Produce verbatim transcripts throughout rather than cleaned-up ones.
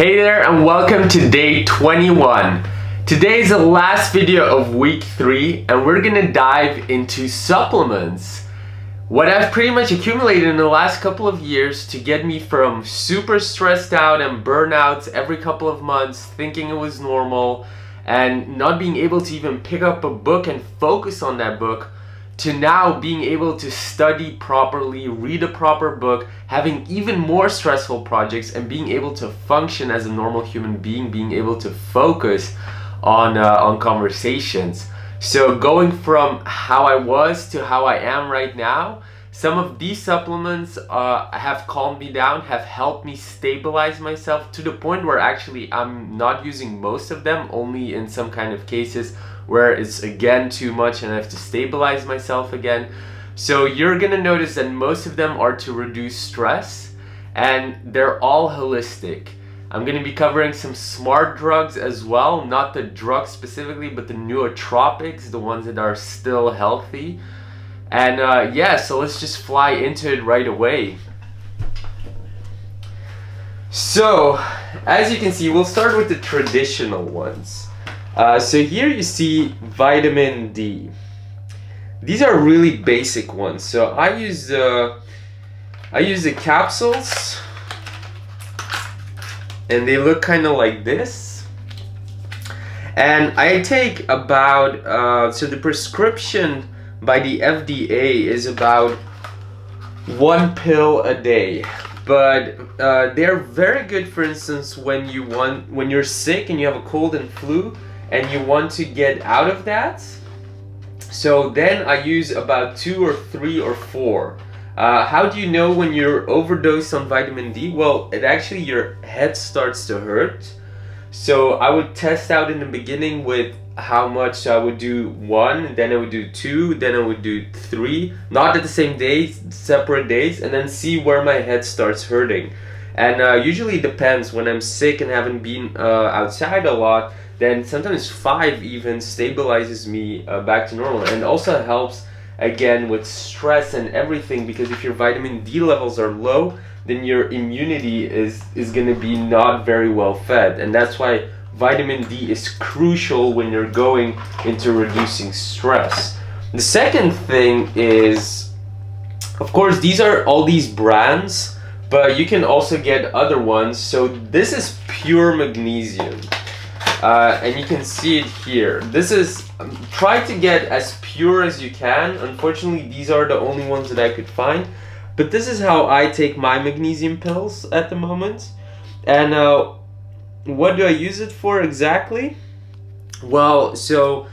Hey there and welcome to day twenty-one. Today is the last video of week three and we're gonna dive into supplements. What I've pretty much accumulated in the last couple of years to get me from super stressed out and burnouts every couple of months, thinking it was normal and not being able to even pick up a book and focus on that book, to now being able to study properly, read a proper book, having even more stressful projects and being able to function as a normal human being, being able to focus on, uh, on conversations. So going from how I was to how I am right now, some of these supplements uh, have calmed me down, have helped me stabilize myself to the point where actually I'm not using most of them, only in some kind of cases where it's again too much and I have to stabilize myself again. So you're gonna notice that most of them are to reduce stress and they're all holistic. I'm gonna be covering some smart drugs as well, not the drugs specifically, but the nootropics, the ones that are still healthy. And uh, yeah, so let's just fly into it right away. So, as you can see, we'll start with the traditional ones. Uh, so here you see vitamin D. These are really basic ones. So I use the uh, I use the capsules, and they look kind of like this. And I take about uh, so the prescription by the F D A is about one pill a day. But uh, they're very good, for instance, when you want when you're sick and you have a cold and flu, and you want to get out of that. So then I use about two or three or four. Uh, how do you know when you're overdosed on vitamin D? Well, it actually, your head starts to hurt. So I would test out in the beginning with how much. So I would do one, then I would do two, then I would do three, not at the same day, separate days, and then see where my head starts hurting. And uh, usually it depends. When I'm sick and haven't been uh, outside a lot, then sometimes five even stabilizes me uh, back to normal, and also helps again with stress and everything, because if your vitamin D levels are low, then your immunity is, is gonna be not very well fed. And that's why vitamin D is crucial when you're going into reducing stress. The second thing is, of course, these are all these brands, but you can also get other ones. So this is pure magnesium. Uh, and you can see it here. This is, um, try to get as pure as you can. Unfortunately, these are the only ones that I could find. But this is how I take my magnesium pills at the moment. And uh, what do I use it for exactly? Well, so,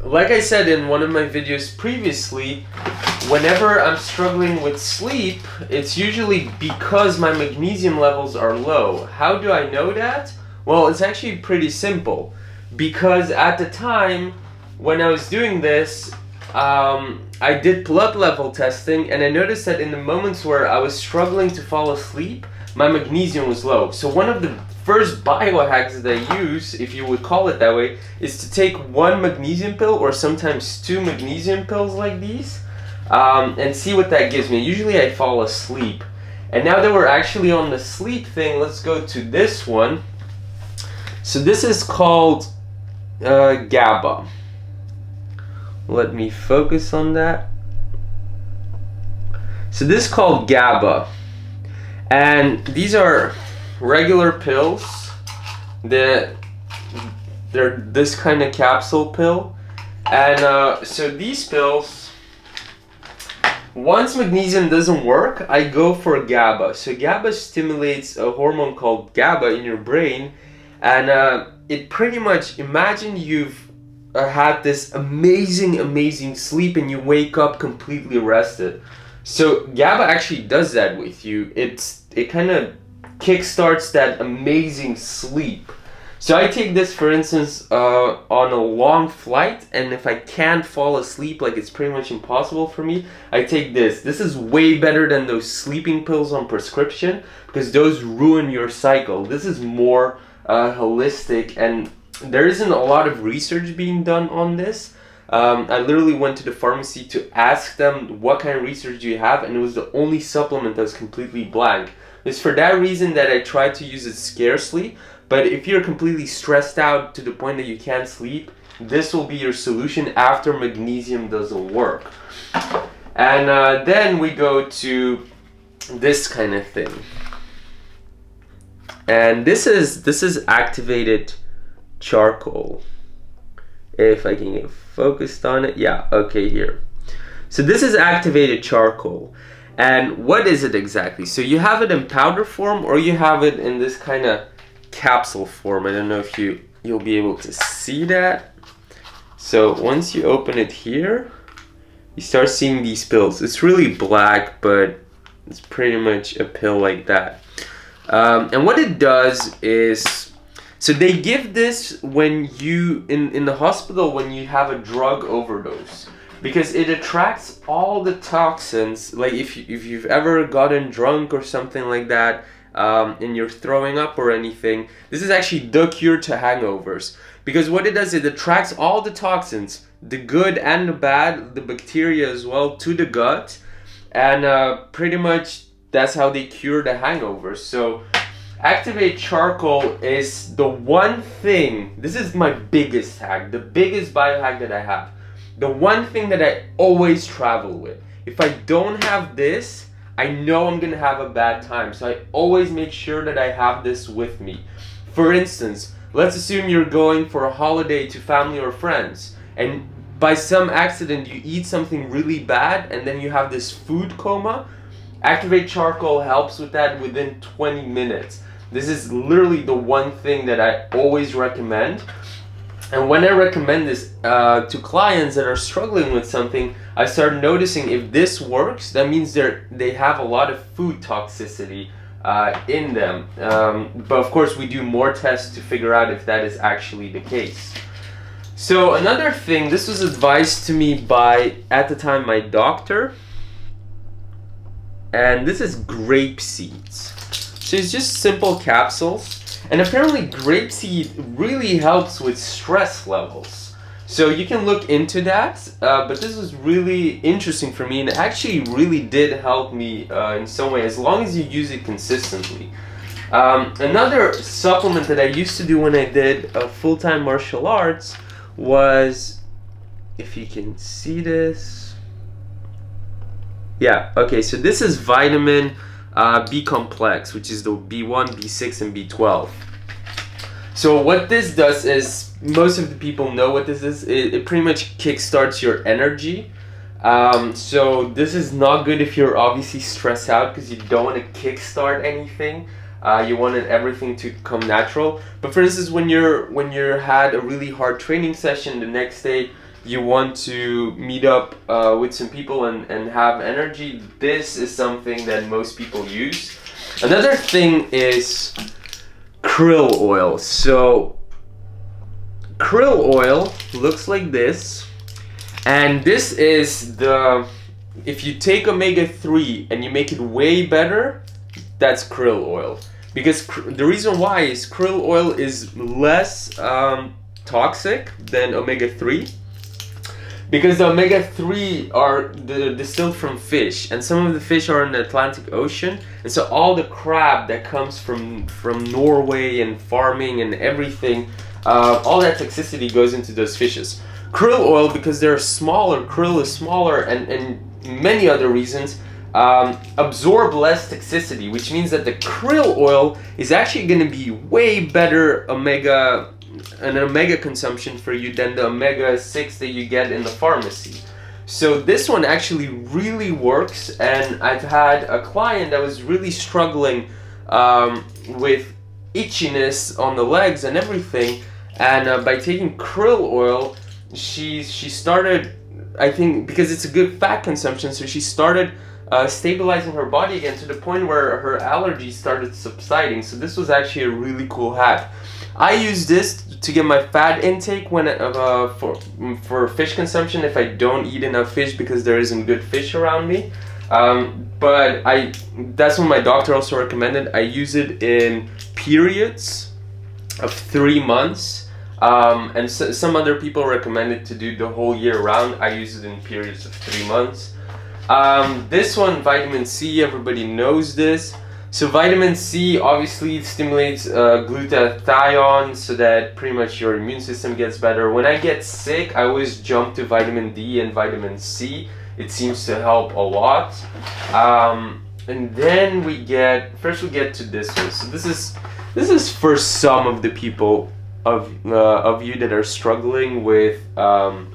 like I said in one of my videos previously, whenever I'm struggling with sleep, it's usually because my magnesium levels are low. How do I know that? Well, it's actually pretty simple, because at the time when I was doing this, um, I did blood level testing, and I noticed that in the moments where I was struggling to fall asleep, my magnesium was low. So one of the first biohacks that I use, if you would call it that way, is to take one magnesium pill, or sometimes two magnesium pills like these, um, and see what that gives me. Usually I fall asleep. And now that we're actually on the sleep thing, let's go to this one. So this is called uh, GABA. Let me focus on that. So this is called GABA. And these are regular pills. They're, they're this kind of capsule pill. And uh, so these pills, once magnesium doesn't work, I go for GABA. So GABA stimulates a hormone called GABA in your brain. And uh, it pretty much, imagine you've uh, had this amazing, amazing sleep and you wake up completely rested. So GABA actually does that with you. It's, it kind of kickstarts that amazing sleep. So I take this, for instance, uh, on a long flight, and if I can't fall asleep, like it's pretty much impossible for me, I take this. This is way better than those sleeping pills on prescription, because those ruin your cycle. This is more Uh, holistic, and there isn't a lot of research being done on this. Um, I literally went to the pharmacy to ask them what kind of research do you have, and it was the only supplement that was completely blank. It's for that reason that I try to use it scarcely, but if you're completely stressed out to the point that you can't sleep, this will be your solution after magnesium doesn't work. And uh, then we go to this kind of thing. And this is this is activated charcoal. If I can get focused on it, yeah, okay, here. So this is activated charcoal. And what is it exactly? So you have it in powder form, or you have it in this kind of capsule form. I don't know if you, you'll be able to see that. So once you open it here, you start seeing these pills. It's really black, but it's pretty much a pill like that. Um, and what it does is, so they give this when you, in, in the hospital, when you have a drug overdose. Because it attracts all the toxins. Like if, you, if you've ever gotten drunk or something like that, um, and you're throwing up or anything, this is actually the cure to hangovers. Because what it does is it attracts all the toxins, the good and the bad, the bacteria as well, to the gut. And uh, pretty much that's how they cure the hangovers. So activate charcoal is the one thing, this is my biggest hack, the biggest biohack that I have. The one thing that I always travel with. If I don't have this, I know I'm gonna have a bad time. So I always make sure that I have this with me. For instance, let's assume you're going for a holiday to family or friends, and by some accident you eat something really bad and then you have this food coma. Activate charcoal helps with that within twenty minutes. This is literally the one thing that I always recommend. And when I recommend this uh, to clients that are struggling with something, I start noticing if this works, that means they're, they have a lot of food toxicity uh, in them. Um, but of course, we do more tests to figure out if that is actually the case. So another thing, this was advised to me by, at the time, my doctor. And this is grape seeds. So it's just simple capsules. And apparently grapeseed really helps with stress levels. So you can look into that, uh, but this was really interesting for me, and it actually really did help me uh, in some way, as long as you use it consistently. Um, another supplement that I used to do when I did uh, full-time martial arts was, if you can see this, yeah, okay, so this is vitamin Uh, B complex, which is the B one, B six, and B twelve. So what this does is, most of the people know what this is, it, it pretty much kickstarts your energy. Um, so this is not good if you're obviously stressed out, because you don't want to kickstart anything. Uh, you wanted everything to come natural. But for instance, when you're when you're had a really hard training session, the next day you want to meet up uh, with some people and, and have energy, this is something that most people use. Another thing is krill oil. So krill oil looks like this, and this is the, if you take omega three and you make it way better, that's krill oil. Because cr the reason why is krill oil is less um, toxic than omega three. Because the omega three are distilled from fish, and some of the fish are in the Atlantic Ocean, and so all the crab that comes from from Norway and farming and everything, uh, all that toxicity goes into those fishes. Krill oil, because they're smaller, krill is smaller, and, and many other reasons, um, absorb less toxicity, which means that the krill oil is actually going to be way better omega an omega consumption for you than the omega six that you get in the pharmacy. So this one actually really works, and I've had a client that was really struggling um, with itchiness on the legs and everything, and uh, by taking krill oil, she, she started, I think, because it's a good fat consumption, so she started uh, stabilizing her body again to the point where her allergies started subsiding. So this was actually a really cool hack. I use this to get my fat intake when uh, for, for fish consumption if I don't eat enough fish, because there isn't good fish around me. Um, but I that's what my doctor also recommended. I use it in periods of three months. Um, and so, some other people recommend it to do the whole year round. I use it in periods of three months. Um, this one, vitamin C, everybody knows this. So vitamin C obviously stimulates uh, glutathione, so that pretty much your immune system gets better. When I get sick, I always jump to vitamin D and vitamin C. It seems to help a lot. Um, and then we get, first we get to this one. So this is, this is for some of the people of, uh, of you that are struggling with um,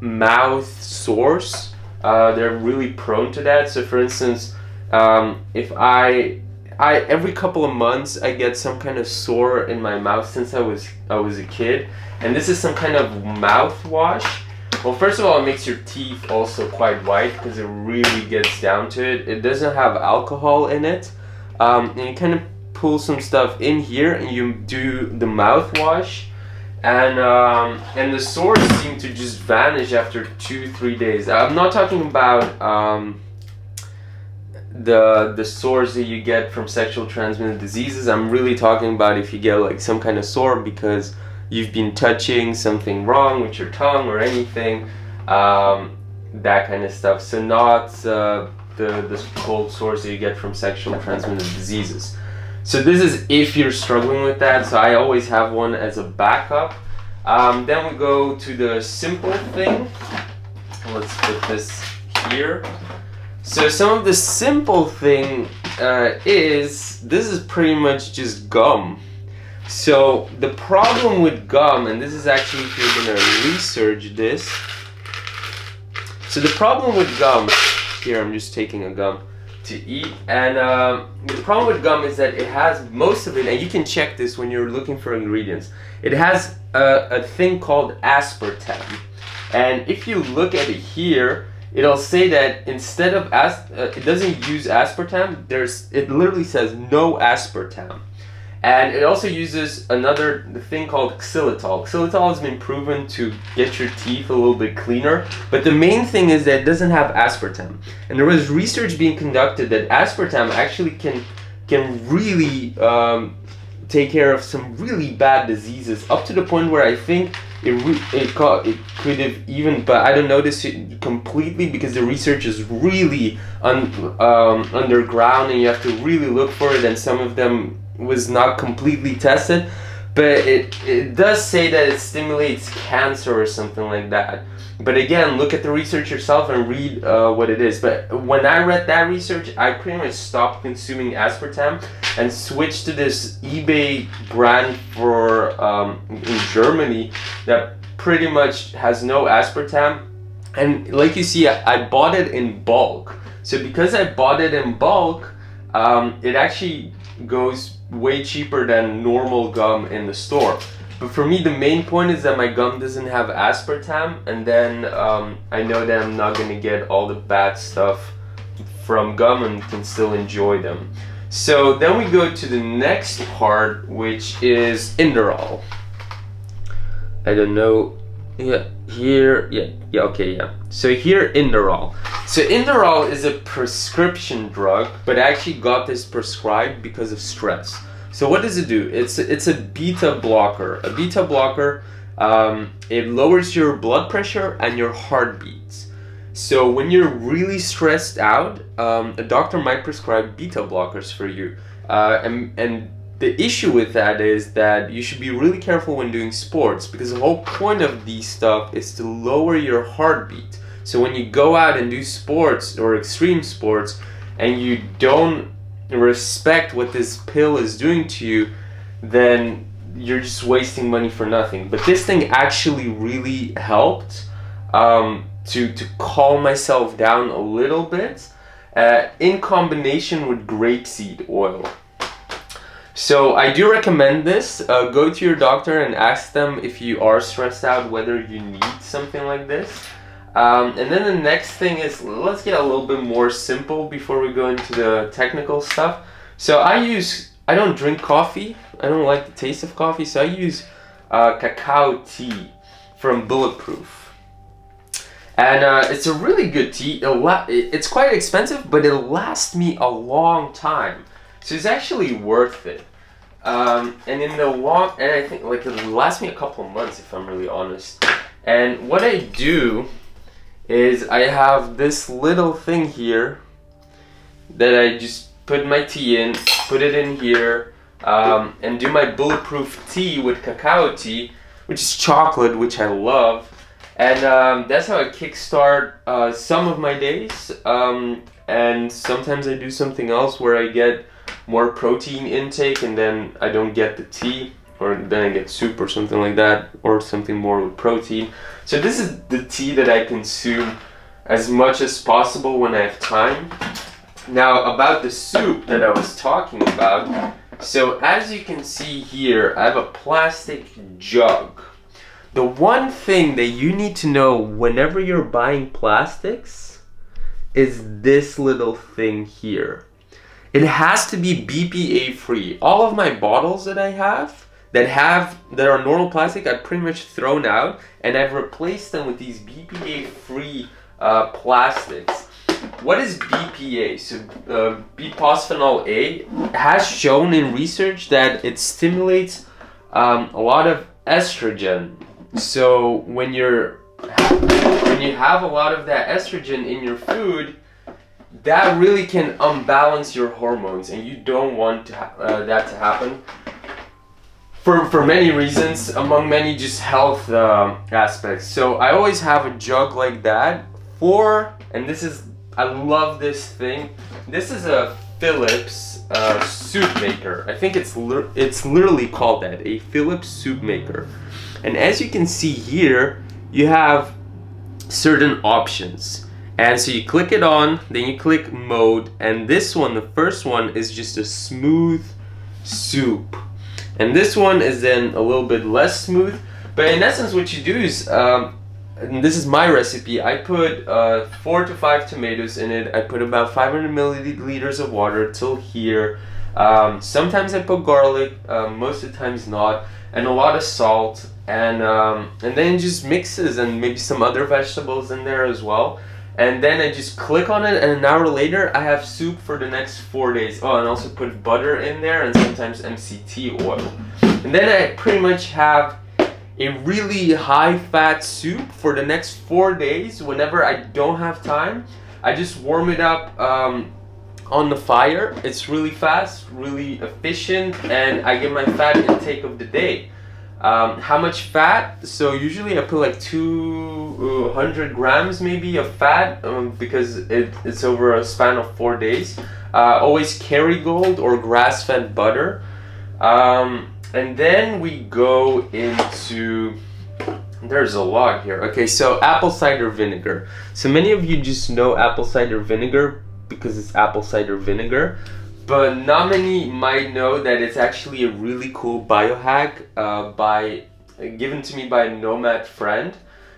mouth sores. Uh, they're really prone to that. So for instance, Um, if I, I every couple of months I get some kind of sore in my mouth since I was I was a kid, and this is some kind of mouthwash. Well, first of all, it makes your teeth also quite white because it really gets down to it. It doesn't have alcohol in it, um, and you kind of pull some stuff in here and you do the mouthwash, and um, and the sores seem to just vanish after two three days. I'm not talking about. Um, the the sores that you get from sexual transmitted diseases. I'm really talking about if you get like some kind of sore because you've been touching something wrong with your tongue or anything, um, that kind of stuff. So not uh, the, the cold sores that you get from sexual transmitted diseases. So this is if you're struggling with that, so I always have one as a backup. Um, then we go to the simple thing. Let's put this here. So some of the simple thing uh, is, this is pretty much just gum. So the problem with gum, and this is actually if you're gonna research this. So the problem with gum, here I'm just taking a gum to eat, and uh, the problem with gum is that it has most of it, and you can check this when you're looking for ingredients. It has a, a thing called aspartame. And if you look at it here, it'll say that instead of as uh, it doesn't use aspartame. There's it literally says no aspartame, and it also uses another thing called xylitol. Xylitol has been proven to get your teeth a little bit cleaner, but the main thing is that it doesn't have aspartame. And there was research being conducted that aspartame actually can can really um, take care of some really bad diseases, up to the point where I think. It, it, it could have even, but I don't know this completely because the research is really un, um, underground and you have to really look for it, and some of them was not completely tested, but it, it does say that it stimulates cancer or something like that. But again, look at the research yourself and read uh, what it is. But when I read that research, I pretty much stopped consuming aspartame and switched to this eBay brand for um, in Germany that pretty much has no aspartame. And like you see, I, I bought it in bulk. So because I bought it in bulk, um, it actually goes way cheaper than normal gum in the store. But for me, the main point is that my gum doesn't have aspartame, and then um, I know that I'm not going to get all the bad stuff from gum and can still enjoy them. So then we go to the next part, which is Inderal. I don't know, yeah, here, yeah, yeah, okay, yeah. So here, Inderal. So Inderal is a prescription drug, but I actually got this prescribed because of stress. So what does it do? It's it's a beta blocker. A beta blocker, um, it lowers your blood pressure and your heartbeats. So when you're really stressed out, um, a doctor might prescribe beta blockers for you. Uh, and, and the issue with that is that you should be really careful when doing sports, because the whole point of these stuff is to lower your heartbeat. So when you go out and do sports or extreme sports and you don't respect what this pill is doing to you, then you're just wasting money for nothing. But this thing actually really helped um, to, to calm myself down a little bit, uh, in combination with grapeseed oil. So I do recommend this. Uh, go to your doctor and ask them if you are stressed out whether you need something like this. Um, and then the next thing is, let's get a little bit more simple before we go into the technical stuff. So I use, I don't drink coffee, I don't like the taste of coffee, so I use uh, cacao tea from Bulletproof. And uh, it's a really good tea. It's quite expensive, but it'll last me a long time. So it's actually worth it. Um, and in the long, and I think like it'll last me a couple of months if I'm really honest. And what I do is I have this little thing here that I just put my tea in, put it in here, um, and do my Bulletproof tea with cacao tea, which is chocolate, which I love. And um, that's how I kickstart uh, some of my days. Um, and sometimes I do something else where I get more protein intake and then I don't get the tea, or then I get soup or something like that, or something more with protein. So this is the tea that I consume as much as possible when I have time. Now about the soup that I was talking about. So as you can see here, I have a plastic jug. The one thing that you need to know whenever you're buying plastics is this little thing here. It has to be B P A free. All of my bottles that I have that have that are normal plastic, I've pretty much thrown out, and I've replaced them with these B P A free uh, plastics. What is B P A? So uh, bisphenol A has shown in research that it stimulates um, a lot of estrogen. So when you're when you have a lot of that estrogen in your food, that really can unbalance your hormones, and you don't want to ha uh, that to happen for, for many reasons, among many just health um, aspects. So I always have a jug like that for, and this is, I love this thing. This is a Philips uh, soup maker. I think it's, li it's literally called that, a Philips soup maker. And as you can see here, you have certain options. And so you click it on, then you click mode, and this one, the first one, is just a smooth soup. And this one is then a little bit less smooth, but in essence what you do is, um, and this is my recipe, I put uh, four to five tomatoes in it, I put about five hundred milliliters of water till here. Um, sometimes I put garlic, uh, most of the times not, and a lot of salt, and, um, and then just mixes, and maybe some other vegetables in there as well. And then I just click on it, and an hour later I have soup for the next four days. Oh, and also put butter in there and sometimes M C T oil. And then I pretty much have a really high-fat soup for the next four days. Whenever I don't have time, I just warm it up um, on the fire. It's really fast, really efficient, and I get my fat intake of the day. Um, how much fat? So usually I put like two hundred grams maybe of fat um, because it, it's over a span of four days. Uh, always Kerrygold or grass-fed butter. Um, and then we go into, there's a lot here. Okay, so apple cider vinegar. So many of you just know apple cider vinegar because it's apple cider vinegar. But not many might know that it's actually a really cool biohack uh, by, uh, given to me by a nomad friend.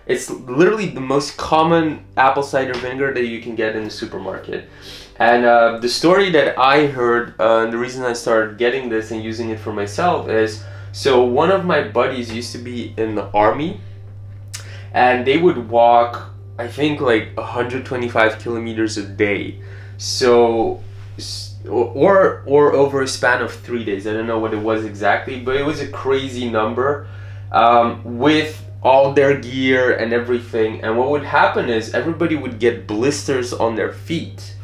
It's literally the most common apple cider vinegar that you can get in the supermarket. And uh, the story that I heard, uh, and the reason I started getting this and using it for myself is, so one of my buddies used to be in the army, and they would walk, I think, like one hundred twenty-five kilometers a day. So, or or over a span of three days, I don't know what it was exactly, but it was a crazy number, um, with all their gear and everything. And what would happen is everybody would get blisters on their feet.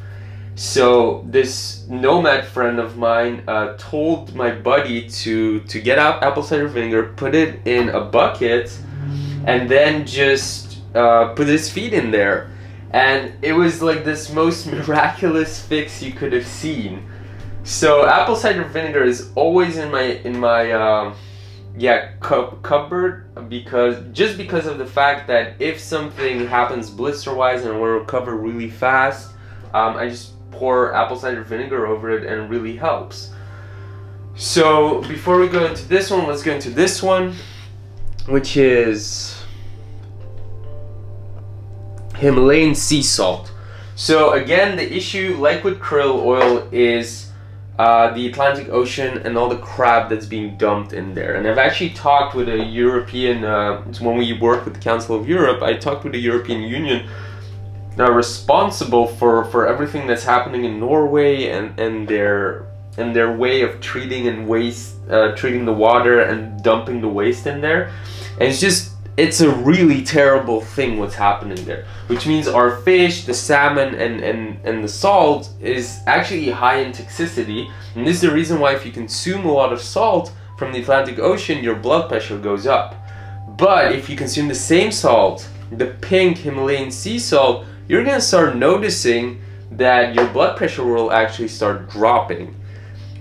So this nomad friend of mine uh, told my buddy to to get out apple cider vinegar, put it in a bucket, and then just uh, put his feet in there. And it was like this most miraculous fix you could have seen. So apple cider vinegar is always in my in my um, yeah cu cupboard, because just because of the fact that if something happens blister wise and will recover really fast, um, I just pour apple cider vinegar over it and it really helps. So before we go into this one, let's go into this one, which is Himalayan sea salt. So again, the issue, like with krill oil, is uh, the Atlantic Ocean and all the crap that's being dumped in there. And I've actually talked with a European, uh, when we work with the Council of Europe, I talked with the European Union that are responsible for, for everything that's happening in Norway, and, and, their, and their way of treating and waste, uh, treating the water and dumping the waste in there. And it's just it's a really terrible thing what's happening there, which means our fish, the salmon, and, and, and the salt is actually high in toxicity. And this is the reason why if you consume a lot of salt from the Atlantic Ocean, your blood pressure goes up. But if you consume the same salt, the pink Himalayan sea salt, you're gonna start noticing that your blood pressure will actually start dropping.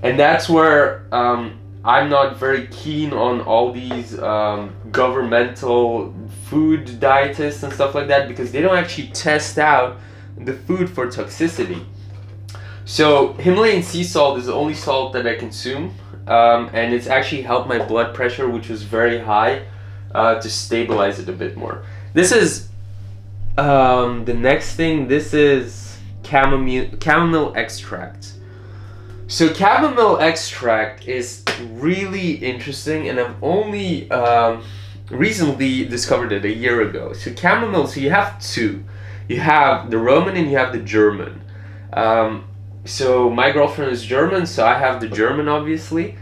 And that's where um, I'm not very keen on all these um, governmental food dietists and stuff like that, because they don't actually test out the food for toxicity. So Himalayan sea salt is the only salt that I consume, um, and it's actually helped my blood pressure, which was very high, uh, to stabilize it a bit more. This is um, the next thing. This is chamomile, chamomile extract. So chamomile extract is really interesting, and I've only um, recently discovered it a year ago. So chamomile, so you have two. You have the Roman and you have the German. Um, so my girlfriend is German, so I have the German, obviously.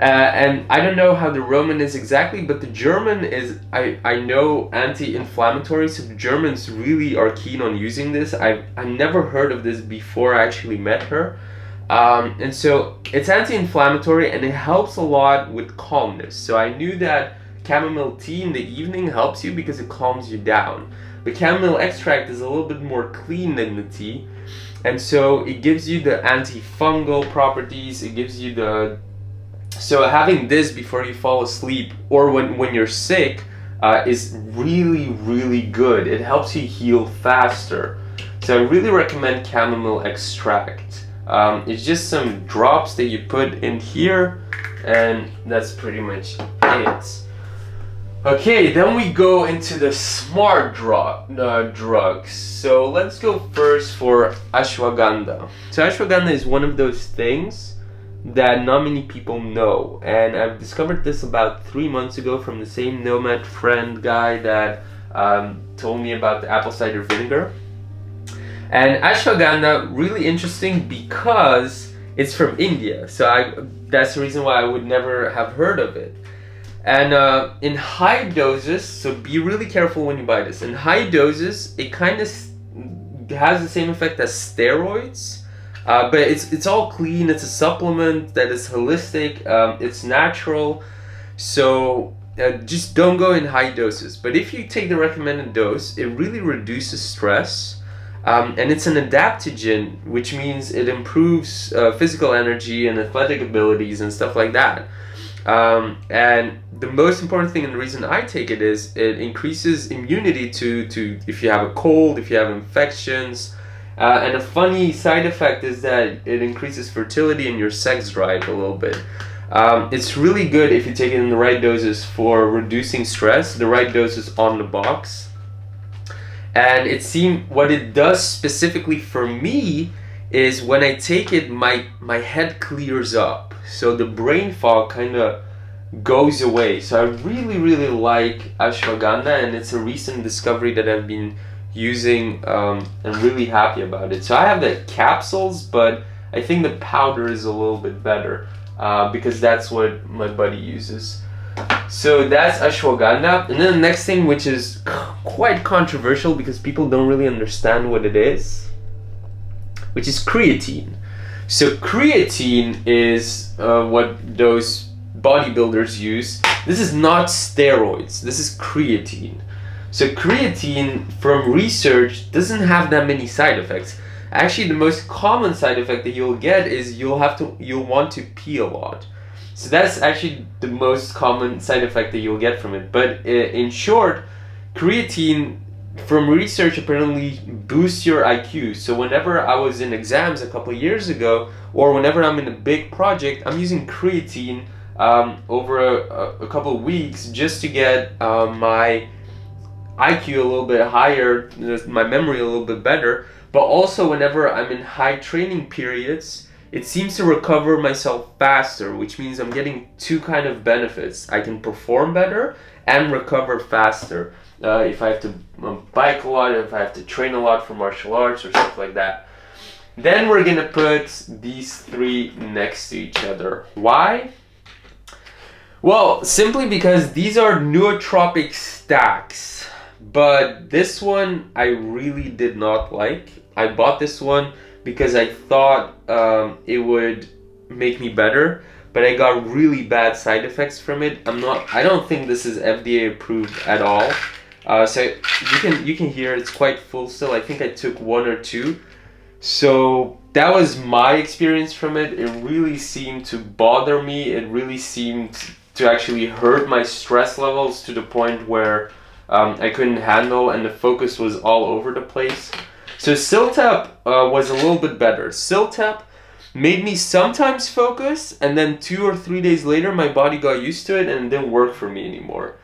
Uh, and I don't know how the Roman is exactly, but the German is, I, I know, anti-inflammatory, so the Germans really are keen on using this. I've, I've never heard of this before I actually met her. Um, and so it's anti-inflammatory and it helps a lot with calmness. So I knew that chamomile tea in the evening helps you because it calms you down. But chamomile extract is a little bit more clean than the tea. And so it gives you the antifungal properties, it gives you the... So having this before you fall asleep or when, when you're sick uh, is really, really good. It helps you heal faster. So I really recommend chamomile extract. Um, it's just some drops that you put in here, and that's pretty much it. Okay, then we go into the smart drug, uh, drugs. So let's go first for ashwagandha. So ashwagandha is one of those things that not many people know, and I've discovered this about three months ago from the same nomad friend guy that um, told me about the apple cider vinegar. And ashwagandha, really interesting because it's from India, so I, that's the reason why I would never have heard of it. And uh, in high doses, so be really careful when you buy this. In high doses, it kind of has the same effect as steroids, uh, but it's, it's all clean, it's a supplement that is holistic, um, it's natural, so uh, just don't go in high doses. But if you take the recommended dose, it really reduces stress. Um, and it's an adaptogen, which means it improves uh, physical energy and athletic abilities and stuff like that. Um, and the most important thing and the reason I take it is it increases immunity to, to if you have a cold, if you have infections. Uh, and a funny side effect is that it increases fertility and your sex drive a little bit. Um, it's really good if you take it in the right doses for reducing stress. The right dose is on the box. And it seemed what it does specifically for me is when I take it, my my head clears up, so the brain fog kind of goes away. So I really really like ashwagandha, and it's a recent discovery that I've been using, um, and really happy about it. So I have the capsules, but I think the powder is a little bit better uh, because that's what my buddy uses. So that's ashwagandha. And then the next thing, which is quite controversial because people don't really understand what it is, which is creatine. So creatine is uh, what those bodybuilders use. This is not steroids, this is creatine. So creatine, from research, doesn't have that many side effects. Actually, the most common side effect that you'll get is you'll have to you'll want to pee a lot. So that's actually the most common side effect that you'll get from it. But in short, creatine, from research, apparently boosts your I Q. So whenever I was in exams a couple of years ago, or whenever I'm in a big project, I'm using creatine um, over a, a couple of weeks just to get uh, my I Q a little bit higher, my memory a little bit better. But also whenever I'm in high training periods, it seems to recover myself faster, which means I'm getting two kind of benefits. I can perform better and recover faster. Uh, if I have to bike a lot, if I have to train a lot for martial arts or stuff like that. Then we're gonna put these three next to each other. Why? Well, simply because these are nootropic stacks, but this one I really did not like. I bought this one because I thought um, it would make me better, but I got really bad side effects from it. I'm not, I don't think this is F D A approved at all. Uh, so you can, you can hear it's quite full still. I think I took one or two. So that was my experience from it. It really seemed to bother me. It really seemed to actually hurt my stress levels to the point where um, I couldn't handle, and the focus was all over the place. So CILTEP uh, was a little bit better. CILTEP made me sometimes focus, and then two or three days later my body got used to it and it didn't work for me anymore.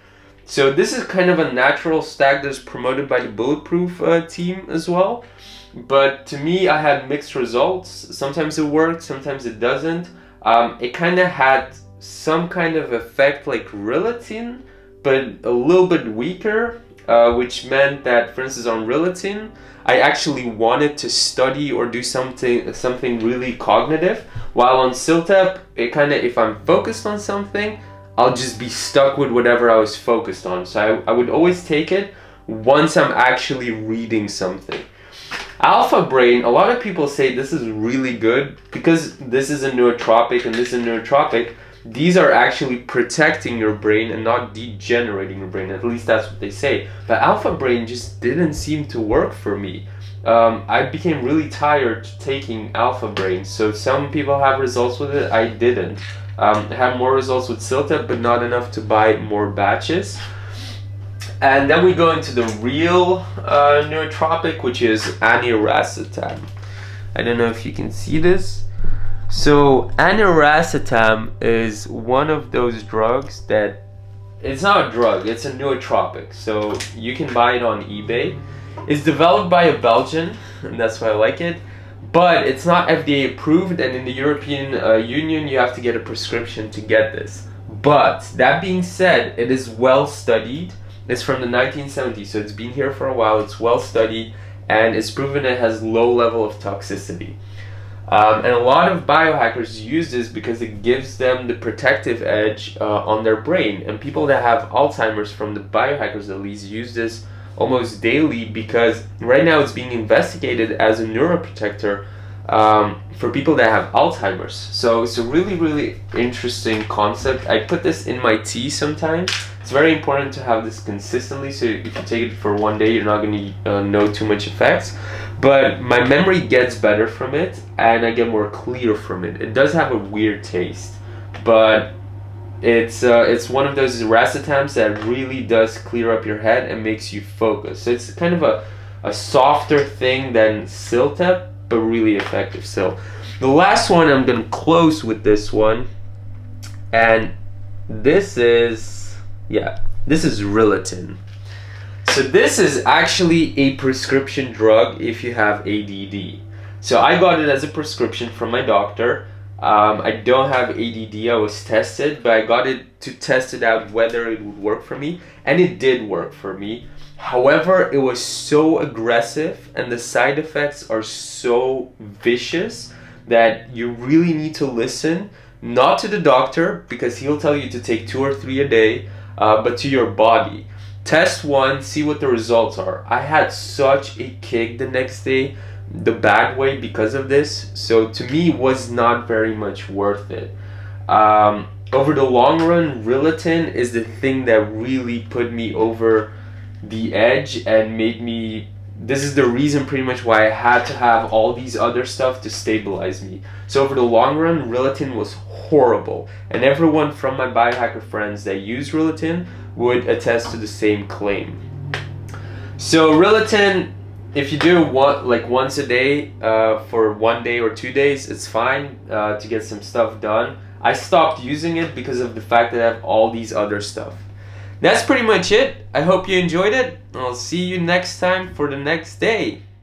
So this is kind of a natural stack that's promoted by the Bulletproof uh, team as well. But to me, I had mixed results. Sometimes it worked, sometimes it doesn't. Um, it kind of had some kind of effect like Ritalin, but a little bit weaker, uh, which meant that, for instance, on Ritalin, I actually wanted to study or do something something really cognitive. While on CILTEP, it kind of, if I'm focused on something, I'll just be stuck with whatever I was focused on. So I, I would always take it once I'm actually reading something. Alpha Brain, a lot of people say this is really good because this is a nootropic and this is a nootropic. These are actually protecting your brain and not degenerating your brain. At least that's what they say. But Alpha Brain just didn't seem to work for me. Um, I became really tired taking Alpha Brain. So some people have results with it, I didn't. Um, I had more results with CILTEP, but not enough to buy more batches. And then we go into the real uh, nootropic, which is aniracetam. I don't know if you can see this. So aniracetam is one of those drugs that, it's not a drug, it's a nootropic. So you can buy it on eBay. It's developed by a Belgian, and that's why I like it. But it's not F D A approved, and in the European uh, Union, you have to get a prescription to get this. But that being said, it is well studied. It's from the nineteen seventies, so it's been here for a while, it's well studied, and it's proven it has low level of toxicity. Um, and a lot of biohackers use this because it gives them the protective edge uh, on their brain. And people that have Alzheimer's, from the biohackers at least, use this almost daily because right now it's being investigated as a neuroprotector um, for people that have Alzheimer's. So it's a really, really interesting concept. I put this in my tea sometimes. It's very important to have this consistently, so if you take it for one day, you're not going to uh, know too much effects. But my memory gets better from it, and I get more clear from it. It does have a weird taste, but it's uh, it's one of those racetams that really does clear up your head and makes you focus. So it's kind of a, a softer thing than CILTEP, but really effective. So the last one, I'm going to close with this one, and this is... yeah, this is Ritalin. So this is actually a prescription drug if you have A D D. So I got it as a prescription from my doctor. Um, I don't have A D D, I was tested, but I got it to test it out whether it would work for me. And it did work for me. However, it was so aggressive and the side effects are so vicious that you really need to listen, not to the doctor, because he'll tell you to take two or three a day, Uh, but to your body. Test one, see what the results are. I had such a kick the next day, the bad way, because of this. So to me, was not very much worth it. Um, over the long run, Ritalin is the thing that really put me over the edge and made me... this is the reason pretty much why I had to have all these other stuff to stabilize me. So over the long run, Ritalin was horrible. And everyone from my biohacker friends that use Ritalin would attest to the same claim. So Ritalin, if you do one, like once a day uh, for one day or two days, it's fine uh, to get some stuff done. I stopped using it because of the fact that I have all these other stuff. That's pretty much it. I hope you enjoyed it, and I'll see you next time for the next day.